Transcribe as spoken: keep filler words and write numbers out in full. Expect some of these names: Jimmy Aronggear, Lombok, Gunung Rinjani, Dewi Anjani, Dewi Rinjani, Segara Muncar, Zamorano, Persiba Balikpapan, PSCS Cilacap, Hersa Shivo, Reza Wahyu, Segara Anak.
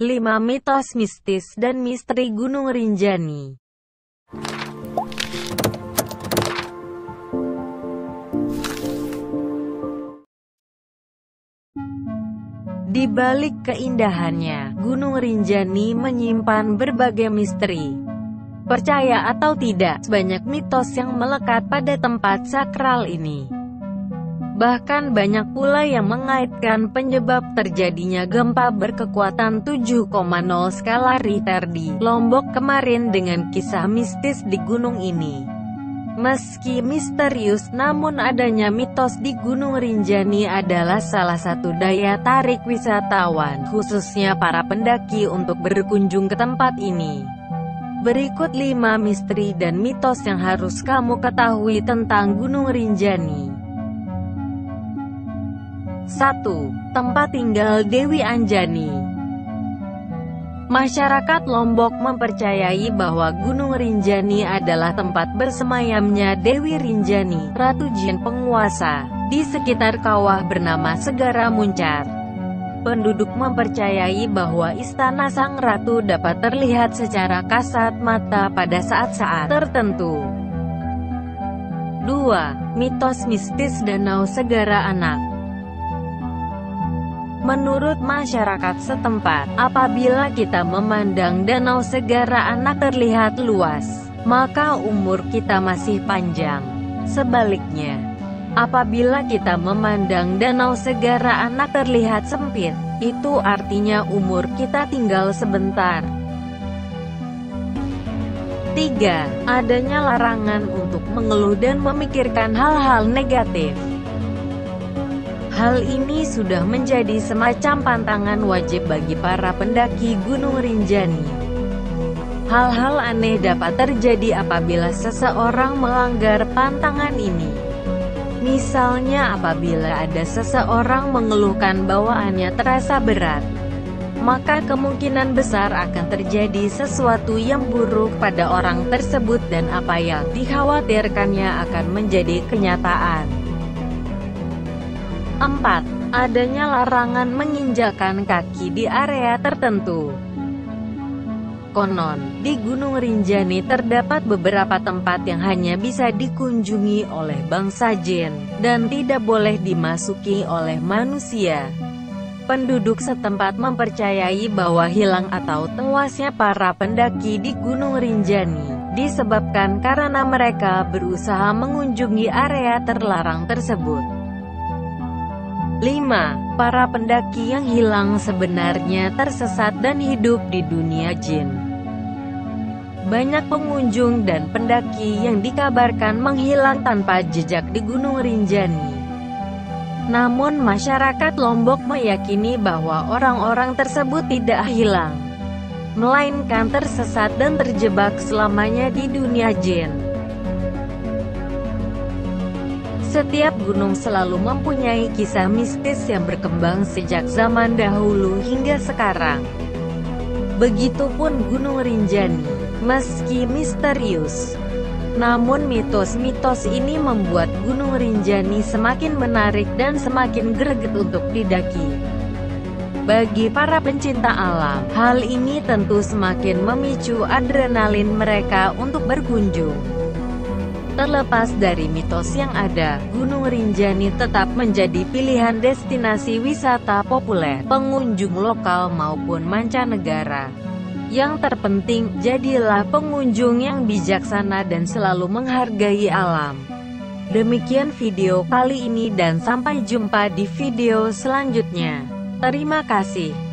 lima Mitos Mistis dan Misteri Gunung Rinjani. Di balik keindahannya, Gunung Rinjani menyimpan berbagai misteri. Percaya atau tidak, banyak mitos yang melekat pada tempat sakral ini. Bahkan banyak pula yang mengaitkan penyebab terjadinya gempa berkekuatan tujuh koma nol skala Richter di Lombok kemarin dengan kisah mistis di gunung ini. Meski misterius, namun adanya mitos di Gunung Rinjani adalah salah satu daya tarik wisatawan, khususnya para pendaki untuk berkunjung ke tempat ini. Berikut lima misteri dan mitos yang harus kamu ketahui tentang Gunung Rinjani. satu. Tempat tinggal Dewi Anjani. Masyarakat Lombok mempercayai bahwa Gunung Rinjani adalah tempat bersemayamnya Dewi Rinjani, Ratu Jin penguasa, di sekitar kawah bernama Segara Muncar. Penduduk mempercayai bahwa istana sang ratu dapat terlihat secara kasat mata pada saat-saat tertentu. dua. Mitos Mistis Danau Segara Anak. Menurut masyarakat setempat, apabila kita memandang Danau Segara Anak terlihat luas, maka umur kita masih panjang. Sebaliknya, apabila kita memandang Danau Segara Anak terlihat sempit, itu artinya umur kita tinggal sebentar. tiga. Adanya larangan untuk mengeluh dan memikirkan hal-hal negatif. Hal ini sudah menjadi semacam pantangan wajib bagi para pendaki Gunung Rinjani. Hal-hal aneh dapat terjadi apabila seseorang melanggar pantangan ini. Misalnya apabila ada seseorang mengeluhkan bawaannya terasa berat, maka kemungkinan besar akan terjadi sesuatu yang buruk pada orang tersebut dan apa yang dikhawatirkannya akan menjadi kenyataan. empat. Adanya larangan menginjakan kaki di area tertentu. Konon, di Gunung Rinjani terdapat beberapa tempat yang hanya bisa dikunjungi oleh bangsa jin, dan tidak boleh dimasuki oleh manusia. Penduduk setempat mempercayai bahwa hilang atau tewasnya para pendaki di Gunung Rinjani disebabkan karena mereka berusaha mengunjungi area terlarang tersebut. lima. Para pendaki yang hilang sebenarnya tersesat dan hidup di dunia jin. Banyak pengunjung dan pendaki yang dikabarkan menghilang tanpa jejak di Gunung Rinjani. Namun masyarakat Lombok meyakini bahwa orang-orang tersebut tidak hilang, melainkan tersesat dan terjebak selamanya di dunia jin. Setiap gunung selalu mempunyai kisah mistis yang berkembang sejak zaman dahulu hingga sekarang. Begitupun Gunung Rinjani, meski misterius, namun mitos-mitos ini membuat Gunung Rinjani semakin menarik dan semakin greget untuk didaki. Bagi para pencinta alam, hal ini tentu semakin memicu adrenalin mereka untuk berkunjung. Terlepas dari mitos yang ada, Gunung Rinjani tetap menjadi pilihan destinasi wisata populer, pengunjung lokal maupun mancanegara. Yang terpenting, jadilah pengunjung yang bijaksana dan selalu menghargai alam. Demikian video kali ini dan sampai jumpa di video selanjutnya. Terima kasih.